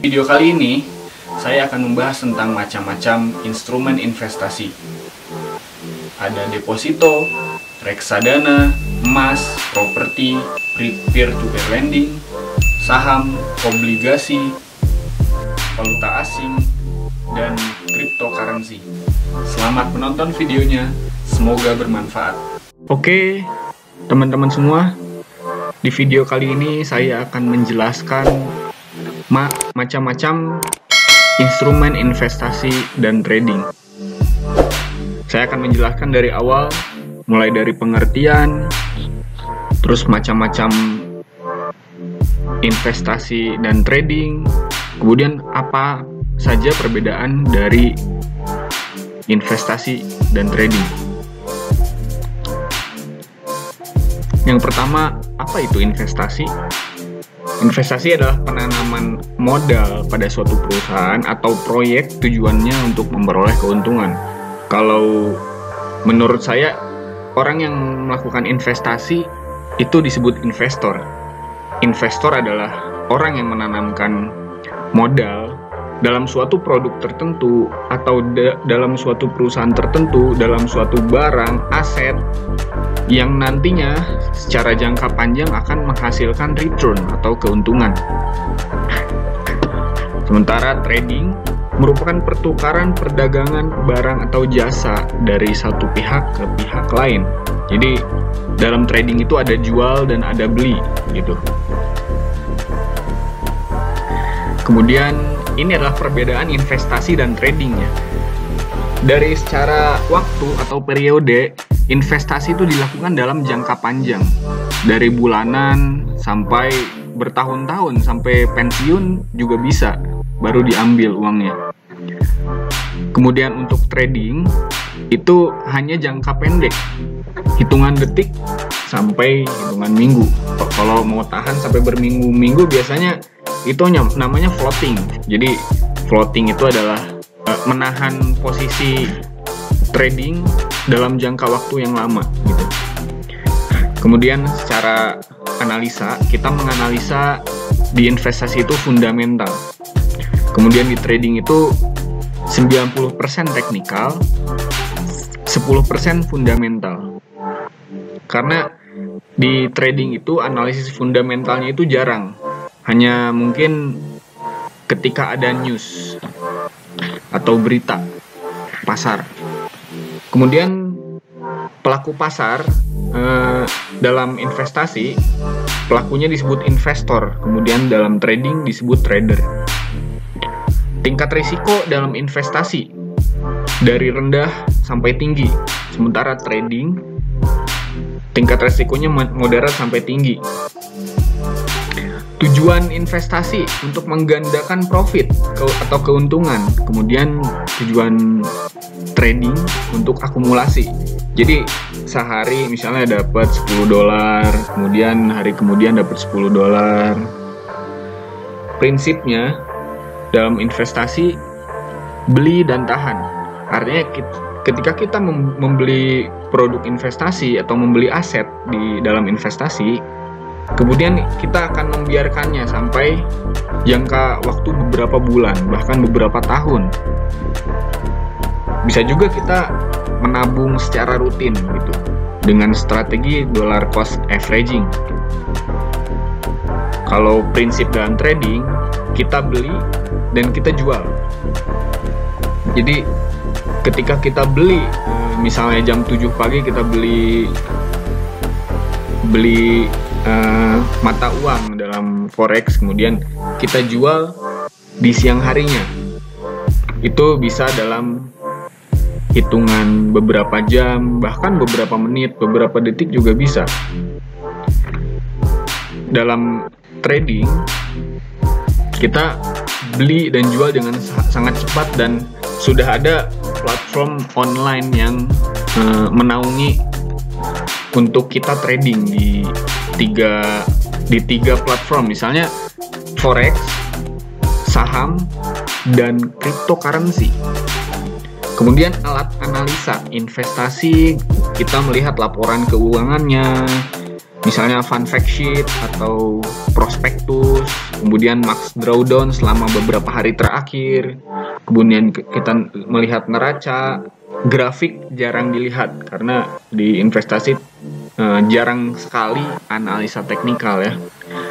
Video kali ini, saya akan membahas tentang macam-macam instrumen investasi. Ada deposito, reksadana, emas, properti, peer-to-peer lending, saham, obligasi, valuta asing, dan cryptocurrency. Selamat menonton videonya, semoga bermanfaat. Oke, teman-teman semua, di video kali ini saya akan menjelaskan macam-macam instrumen investasi dan trading. Saya akan menjelaskan dari awal, mulai dari pengertian, terus macam-macam investasi dan trading, kemudian apa saja perbedaan dari investasi dan trading. Yang pertama, apa itu investasi? Investasi adalah penanaman modal pada suatu perusahaan atau proyek tujuannya untuk memperoleh keuntungan. Kalau menurut saya, orang yang melakukan investasi itu disebut investor. Investor adalah orang yang menanamkan modal dalam suatu produk tertentu atau dalam suatu perusahaan tertentu, dalam suatu barang, aset yang nantinya secara jangka panjang akan menghasilkan return atau keuntungan. Sementara trading merupakan pertukaran perdagangan barang atau jasa dari satu pihak ke pihak lain. Jadi dalam trading itu ada jual dan ada beli gitu. Kemudian ini adalah perbedaan investasi dan tradingnya. Dari secara waktu atau periode, investasi itu dilakukan dalam jangka panjang, dari bulanan sampai bertahun-tahun, sampai pensiun juga bisa, baru diambil uangnya. Kemudian untuk trading, itu hanya jangka pendek, hitungan detik sampai hitungan minggu. Kalau mau tahan sampai berminggu-minggu biasanya itu namanya floating. Jadi floating itu adalah menahan posisi trading dalam jangka waktu yang lama gitu. Kemudian secara analisa, kita menganalisa di investasi itu fundamental. Kemudian di trading itu 90% teknikal, 10% fundamental. Karena di trading itu analisis fundamentalnya itu jarang. Hanya mungkin ketika ada news atau berita pasar. Kemudian pelaku pasar dalam investasi, pelakunya disebut investor. Kemudian dalam trading disebut trader. Tingkat risiko dalam investasi dari rendah sampai tinggi. Sementara trading tingkat risikonya moderat sampai tinggi. Tujuan investasi untuk menggandakan profit atau keuntungan. Kemudian tujuan trading untuk akumulasi. Jadi sehari misalnya dapat 10 dolar, kemudian hari kemudian dapat 10 dolar. Prinsipnya dalam investasi beli dan tahan. Artinya ketika kita membeli produk investasi atau membeli aset di dalam investasi, kemudian kita akan membiarkannya sampai jangka waktu beberapa bulan, bahkan beberapa tahun. Bisa juga kita menabung secara rutin gitu, dengan strategi dollar cost averaging. Kalau prinsip dalam trading, kita beli dan kita jual. Jadi ketika kita beli, misalnya jam 7 pagi kita beli mata uang dalam forex, kemudian kita jual di siang harinya. Itu bisa dalam hitungan beberapa jam, bahkan beberapa menit, beberapa detik juga bisa. Dalam trading kita beli dan jual dengan sangat cepat, dan sudah ada platform online yang menaungi untuk kita trading di tiga platform, misalnya forex, saham, dan cryptocurrency. Kemudian alat analisa investasi, kita melihat laporan keuangannya, Misalnya fund fact sheet atau prospektus, kemudian max drawdown selama beberapa hari terakhir, kemudian kita melihat neraca, grafik jarang dilihat karena di investasi jarang sekali analisa teknikal ya.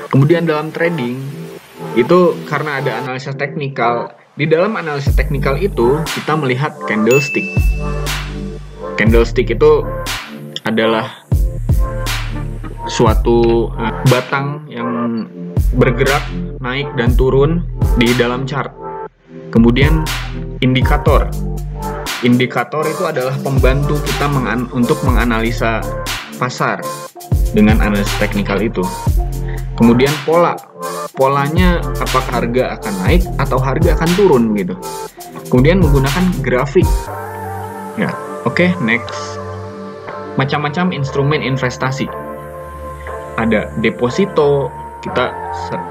Kemudian dalam trading itu karena ada analisa teknikal, di dalam analisa teknikal itu kita melihat candlestick. Candlestick itu adalah suatu batang yang bergerak naik dan turun di dalam chart. Kemudian indikator. Indikator itu adalah pembantu kita untuk menganalisa pasar dengan analisa teknikal itu. Kemudian pola. Polanya apakah harga akan naik atau harga akan turun gitu. Kemudian menggunakan grafik. Ya, oke, next. Macam-macam instrumen investasi. Ada deposito, kita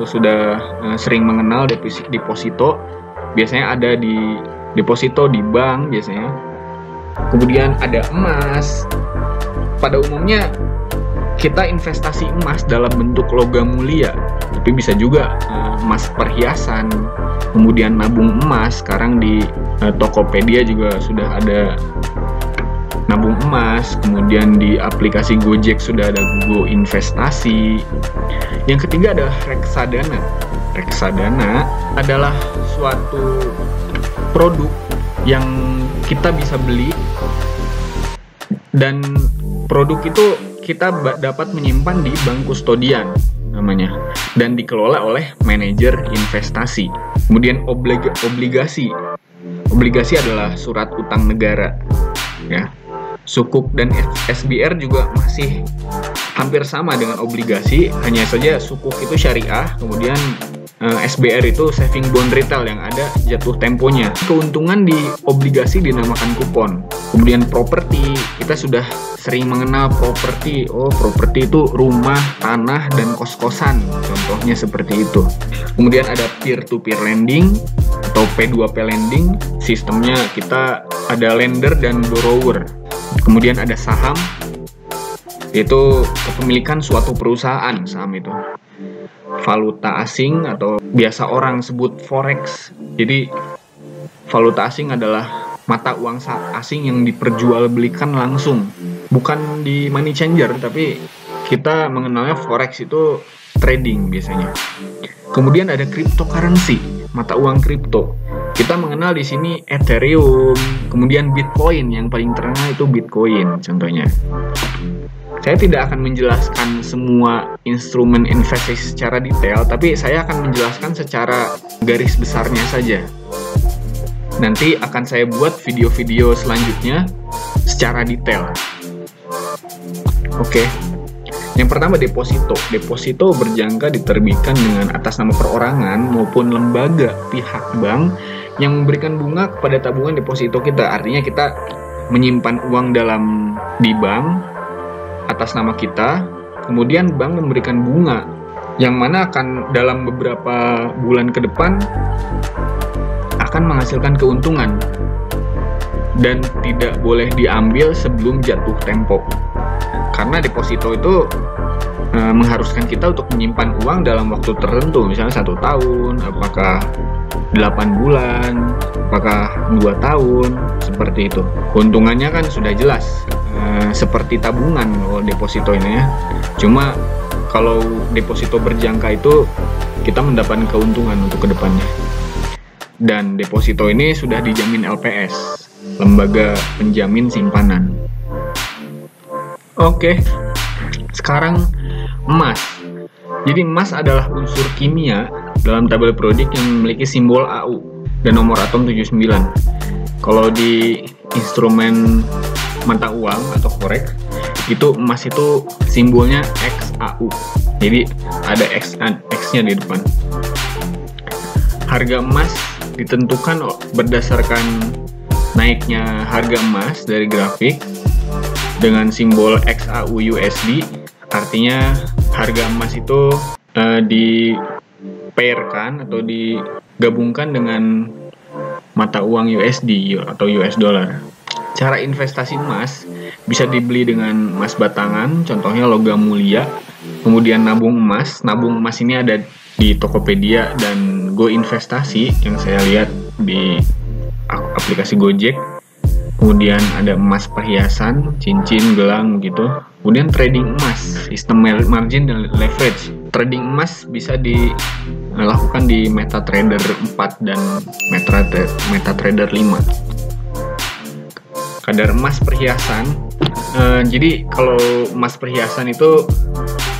sudah sering mengenal deposito. Biasanya ada di deposito di bank biasanya. Kemudian ada emas. Pada umumnya kita investasi emas dalam bentuk logam mulia, tapi bisa juga emas perhiasan. Kemudian nabung emas, sekarang di Tokopedia juga sudah ada nabung emas, kemudian di aplikasi Gojek sudah ada Go Investasi. Yang ketiga adalah reksadana. Reksadana adalah suatu produk yang kita bisa beli, dan produk itu kita dapat menyimpan di bank kustodian namanya, dan dikelola oleh manajer investasi. Kemudian obligasi. Obligasi adalah surat utang negara ya. Sukuk dan SBR juga masih hampir sama dengan obligasi, hanya saja sukuk itu syariah, kemudian SBR itu saving bond retail yang ada jatuh temponya. Keuntungan di obligasi dinamakan kupon. Kemudian properti, kita sudah sering mengenal properti. Oh, properti itu rumah, tanah, dan kos-kosan, contohnya seperti itu. Kemudian ada peer-to-peer lending atau P2P lending, sistemnya kita ada lender dan borrower. Kemudian ada saham, yaitu kepemilikan suatu perusahaan saham itu. Valuta asing atau biasa orang sebut Forex. Jadi valuta asing adalah mata uang asing yang diperjualbelikan langsung, bukan di money changer, tapi kita mengenalnya Forex itu trading biasanya. Kemudian ada cryptocurrency, mata uang kripto. Kita mengenal di sini Ethereum, kemudian Bitcoin, yang paling terkenal itu Bitcoin contohnya. Saya tidak akan menjelaskan semua instrumen investasi secara detail, tapi saya akan menjelaskan secara garis besarnya saja. Nanti akan saya buat video-video selanjutnya secara detail. Oke. Yang pertama deposito. Deposito berjangka diterbitkan dengan atas nama perorangan maupun lembaga pihak bank yang memberikan bunga kepada tabungan deposito kita. Artinya kita menyimpan uang di bank atas nama kita, kemudian bank memberikan bunga yang mana akan dalam beberapa bulan ke depan akan menghasilkan keuntungan dan tidak boleh diambil sebelum jatuh tempo, karena deposito itu mengharuskan kita untuk menyimpan uang dalam waktu tertentu, misalnya 1 tahun, apakah 8 bulan, apakah 2 tahun, seperti itu. Keuntungannya kan sudah jelas, seperti tabungan kalau deposito ini ya. Cuma kalau deposito berjangka itu kita mendapatkan keuntungan untuk kedepannya. Dan deposito ini sudah dijamin LPS, lembaga penjamin simpanan. Oke, sekarang emas. Jadi emas adalah unsur kimia dalam tabel periodik yang memiliki simbol Au dan nomor atom 79. Kalau di instrumen mata uang atau forex itu emas itu simbolnya XAU. Jadi ada X-nya di depan. Harga emas ditentukan berdasarkan naiknya harga emas dari grafik dengan simbol XAUUSD. Artinya harga emas itu dipairkan atau digabungkan dengan mata uang USD atau US dollar. Cara investasi emas bisa dibeli dengan emas batangan, contohnya logam mulia, Kemudian nabung emas. Nabung emas ini ada di Tokopedia dan Go Investasi yang saya lihat di aplikasi Gojek. Kemudian ada emas perhiasan, cincin, gelang gitu. Kemudian trading emas, sistem margin dan leverage. Trading emas bisa dilakukan di MetaTrader 4 dan MetaTrader 5. Kadar emas perhiasan. Jadi kalau emas perhiasan itu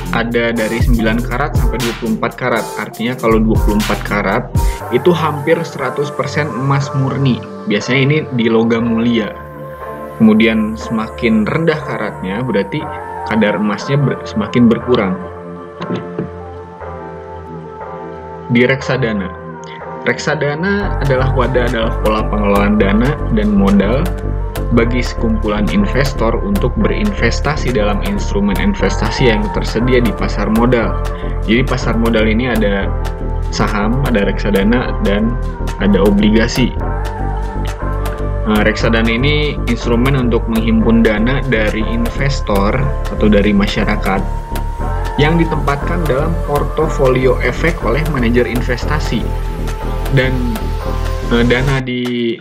ada dari 9 karat sampai 24 karat. Artinya kalau 24 karat itu hampir 100% emas murni. Biasanya ini di logam mulia. Kemudian semakin rendah karatnya berarti kadar emasnya semakin berkurang. Di reksadana. Reksadana adalah wadah, adalah pola pengelolaan dana dan modal bagi sekumpulan investor untuk berinvestasi dalam instrumen investasi yang tersedia di pasar modal. Jadi pasar modal ini ada saham, ada reksadana, dan ada obligasi. Reksadana ini instrumen untuk menghimpun dana dari investor atau dari masyarakat yang ditempatkan dalam portofolio efek oleh manajer investasi. Dan dana di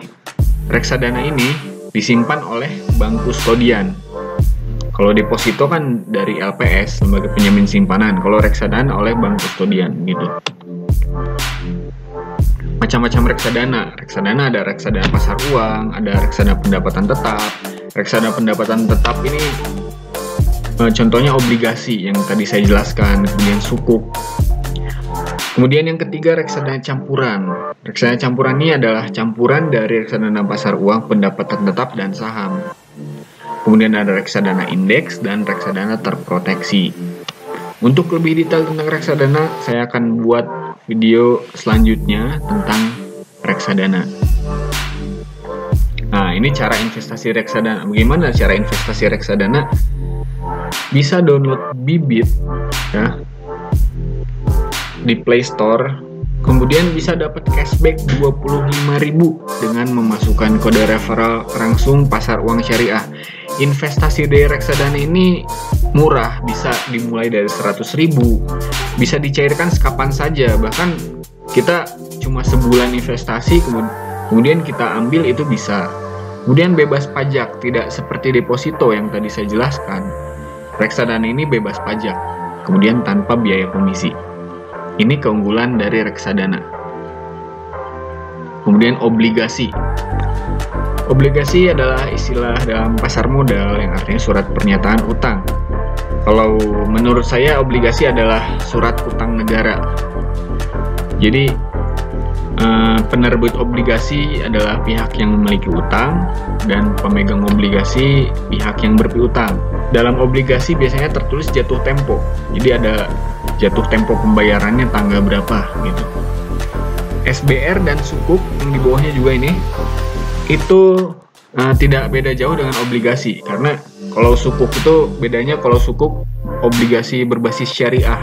reksadana ini disimpan oleh bank kustodian. Kalau deposito kan dari LPS, lembaga penjamin simpanan. Kalau reksadana oleh bank kustodian gitu. Macam-macam reksadana. Reksadana ada reksadana pasar uang, ada reksadana pendapatan tetap. Reksadana pendapatan tetap ini contohnya obligasi yang tadi saya jelaskan, kemudian sukuk. Kemudian yang ketiga, reksadana campuran. Reksadana campuran ini adalah campuran dari reksadana pasar uang, pendapatan tetap, dan saham. Kemudian ada reksadana indeks dan reksadana terproteksi. Untuk lebih detail tentang reksadana, saya akan buat video selanjutnya tentang reksadana. Nah, ini cara investasi reksadana. Bagaimana cara investasi reksadana? Bisa download Bibit, ya, di Play Store, kemudian bisa dapat cashback 25.000 dengan memasukkan kode referral langsung pasar uang syariah. Investasi di reksadana ini murah, bisa dimulai dari 100.000, bisa dicairkan sekapan saja, bahkan kita cuma sebulan investasi kemudian kita ambil itu bisa. Kemudian bebas pajak, tidak seperti deposito yang tadi saya jelaskan. Reksadana ini bebas pajak, kemudian tanpa biaya komisi. Ini keunggulan dari reksadana. Kemudian obligasi. Obligasi adalah istilah dalam pasar modal yang artinya surat pernyataan utang. Kalau menurut saya obligasi adalah surat utang negara. Jadi penerbit obligasi adalah pihak yang memiliki utang dan pemegang obligasi pihak yang berpiutang. Dalam obligasi biasanya tertulis jatuh tempo. Jadi ada jatuh tempo pembayarannya tanggal berapa gitu. SBR dan sukuk yang di bawahnya juga ini itu tidak beda jauh dengan obligasi, karena kalau sukuk itu bedanya, kalau sukuk obligasi berbasis syariah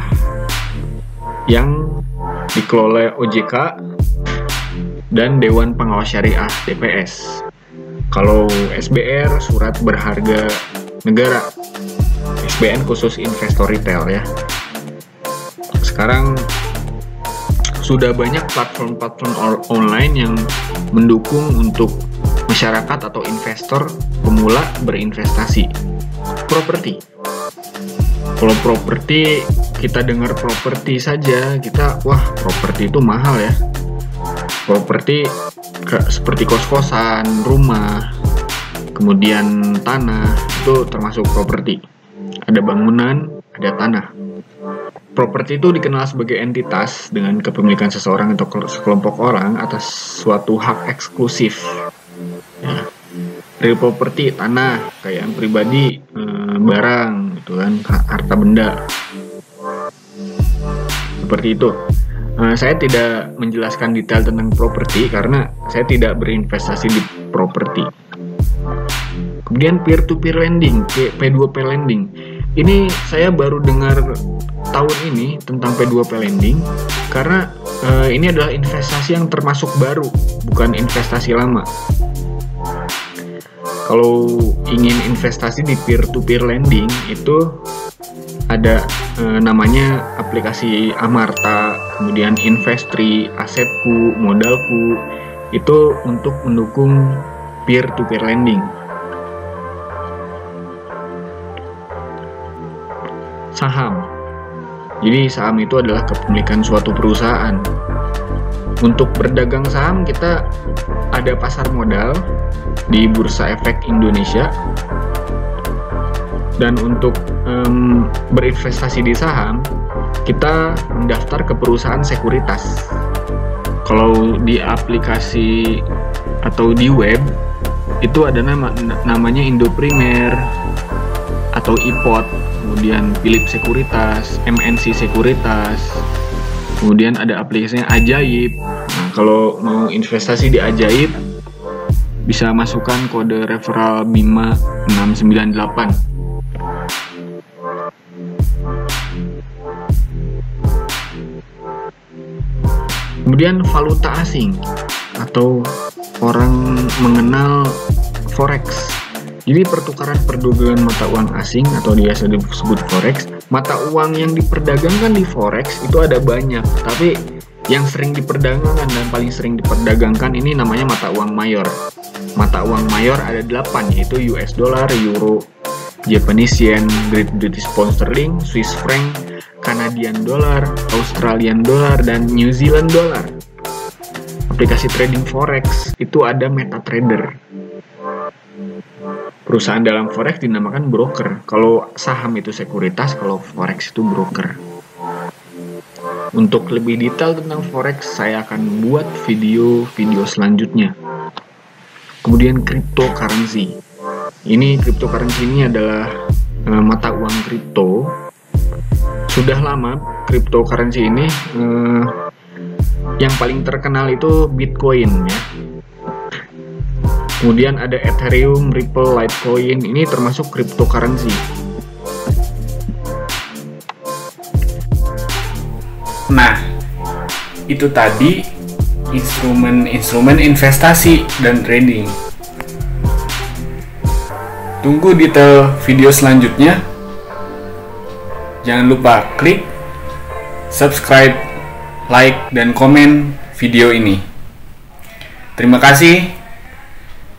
yang dikelola OJK dan Dewan Pengawas Syariah DPS. Kalau SBR surat berharga negara, SBN khusus investor retail ya. Sekarang sudah banyak platform-platform online yang mendukung untuk masyarakat atau investor pemula berinvestasi. Properti. Kalau properti, kita dengar properti saja, kita wah properti itu mahal ya. Properti seperti kos-kosan, rumah, kemudian tanah, itu termasuk properti. Ada bangunan, ada tanah. Properti itu dikenal sebagai entitas dengan kepemilikan seseorang atau sekelompok orang atas suatu hak eksklusif. Ya. Real property, tanah, kekayaan pribadi, barang, gitu kan, harta benda. Seperti itu. Saya tidak menjelaskan detail tentang properti karena saya tidak berinvestasi di properti. Kemudian peer-to-peer lending, P2P lending. Ini saya baru dengar tahun ini tentang P2P lending karena ini adalah investasi yang termasuk baru, bukan investasi lama. Kalau ingin investasi di peer-to-peer lending itu ada namanya aplikasi Amarta, kemudian Investree, Asetku, Modalku, itu untuk mendukung peer-to-peer lending. Saham. Jadi saham itu adalah kepemilikan suatu perusahaan. Untuk berdagang saham kita ada pasar modal di Bursa Efek Indonesia. Dan untuk berinvestasi di saham, kita mendaftar ke perusahaan sekuritas. Kalau di aplikasi atau di web itu ada namanya Indo Premier atau IPOT, kemudian Philip Sekuritas, MNC Sekuritas, kemudian ada aplikasinya Ajaib. Nah, kalau mau investasi di Ajaib bisa masukkan kode referral BIMA 698. Kemudian valuta asing atau orang mengenal Forex. Jadi pertukaran perdagangan mata uang asing atau biasa disebut Forex. Mata uang yang diperdagangkan di Forex itu ada banyak, tapi yang sering diperdagangkan dan paling sering diperdagangkan ini namanya mata uang mayor. Mata uang mayor ada 8, yaitu US dollar, euro, Japanese yen, Great British pound sterling, Swiss franc, Canadian dollar, Australian dollar, dan New Zealand dollar. Aplikasi trading forex itu ada MetaTrader. Perusahaan dalam forex dinamakan broker. Kalau saham itu sekuritas, kalau forex itu broker. Untuk lebih detail tentang forex, saya akan buat video-video selanjutnya. Kemudian cryptocurrency. Ini cryptocurrency ini adalah mata uang kripto. Sudah lama cryptocurrency ini yang paling terkenal itu Bitcoin ya. Kemudian ada Ethereum, Ripple, Litecoin, ini termasuk cryptocurrency. Nah, itu tadi instrumen-instrumen investasi dan trading. Tunggu detail video selanjutnya. Jangan lupa klik subscribe, like, dan komen video ini. Terima kasih.